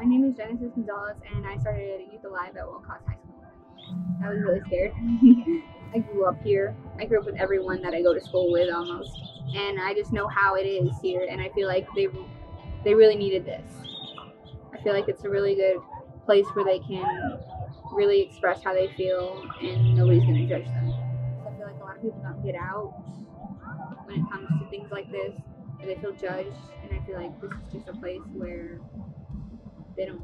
My name is Genesis Gonzalez, and I started Youth Alive at Wilcox High School. I was really scared. I grew up here. I grew up with everyone that I go to school with almost, and I just know how it is here, and I feel like they really needed this. I feel like it's a really good place where they can really express how they feel, and nobody's going to judge them. I feel like a lot of people don't get out when it comes to things like this, or they feel judged, and I feel like this is just a place where they don't.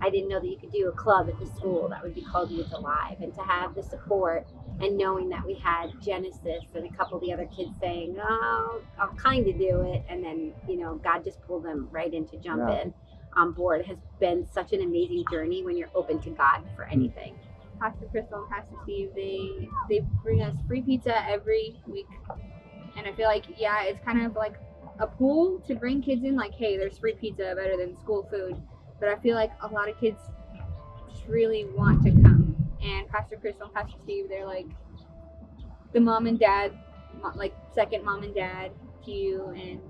I didn't know that you could do a club at the school that would be called Youth Alive, and to have the support and knowing that we had Genesis and a couple of the other kids saying, "Oh, I'll kind of do it," and then God just pulled them right into jumping on board. It has been such an amazing journey when you're open to God for anything. Pastor Crystal and Pastor Steve, they bring us free pizza every week, and I feel like it's kind of like a pool to bring kids in. Like, hey, there's free pizza, better than school food. But I feel like a lot of kids just really want to come. And Pastor Crystal and Pastor Steve, they're like the mom and dad, like second mom and dad to you, and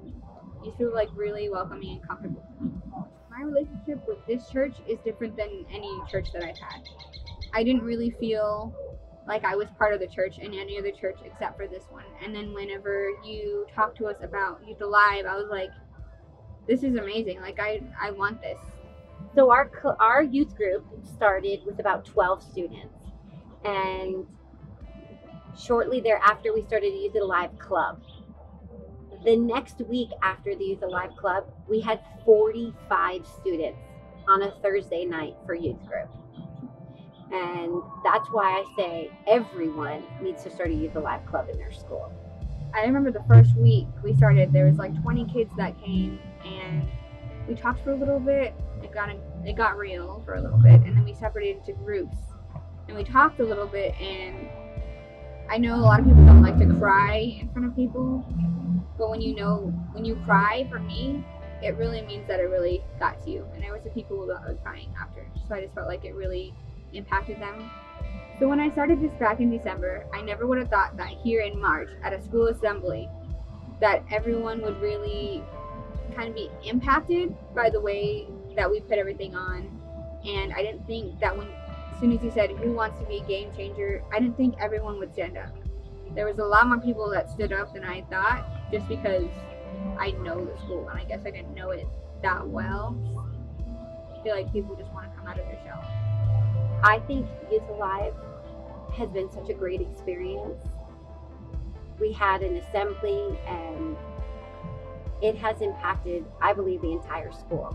you feel like really welcoming and comfortable. My relationship with this church is different than any church that I've had. I didn't really feel like I was part of the church in any other church except for this one. And then whenever you talk to us about Youth Alive, I was like, this is amazing. Like, I want this. So our youth group started with about 12 students, and shortly thereafter we started a Youth Alive Club. The next week after the Youth Alive Club, we had 45 students on a Thursday night for youth group. And that's why I say everyone needs to start a Youth Alive Club in their school. I remember the first week we started, there was like 20 kids that came, and we talked for a little bit. It got real for a little bit, and then we separated into groups, and we talked a little bit. And I know a lot of people don't like to cry in front of people, but when you cry, for me, it really means that it really got to you. And there was the people that were crying after, so I just felt like it really impacted them. So when I started this back in December, I never would have thought that here in March at a school assembly that everyone would really kind of be impacted by the way that we put everything on. And I didn't think that as soon as you said who wants to be a game changer, I didn't think everyone would stand up. There was a lot more people that stood up than I thought, just because I know the school, and I guess I didn't know it that well. I feel like people just want to come out of their shell. I think Youth Alive has been such a great experience. We had an assembly, and it has impacted, I believe, the entire school.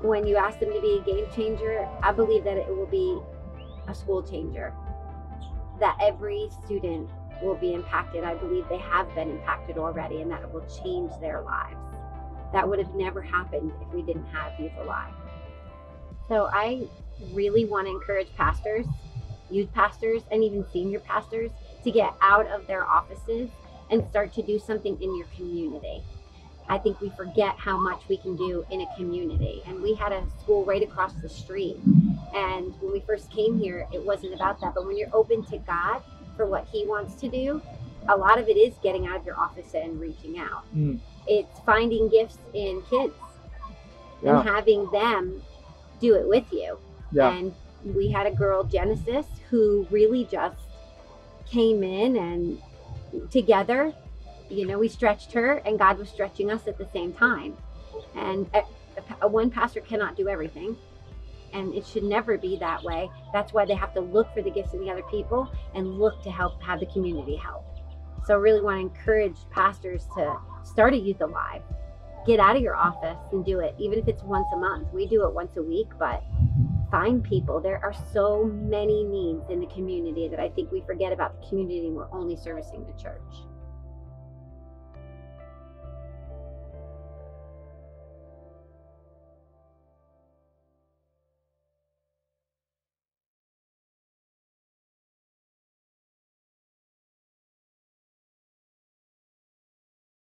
When you ask them to be a game changer, I believe that it will be a school changer, that every student will be impacted. I believe they have been impacted already, and that it will change their lives. That would have never happened if we didn't have Youth Alive. So I really want to encourage pastors, youth pastors, and even senior pastors to get out of their offices and start to do something in your community. I think we forget how much we can do in a community. And we had a school right across the street. And when we first came here, it wasn't about that. But when you're open to God for what He wants to do, a lot of it is getting out of your office and reaching out. It's finding gifts in kids and having them do it with you. And we had a girl, Genesis, who really just came in, and together, we stretched her, and God was stretching us at the same time. And one pastor cannot do everything, and it should never be that way. That's why they have to look for the gifts in the other people and look to have the community help. So I really want to encourage pastors to start a Youth Alive. Get out of your office and do it, even if it's once a month. We do it once a week, but find people. There are so many needs in the community that I think we forget about the community, and we're only servicing the church.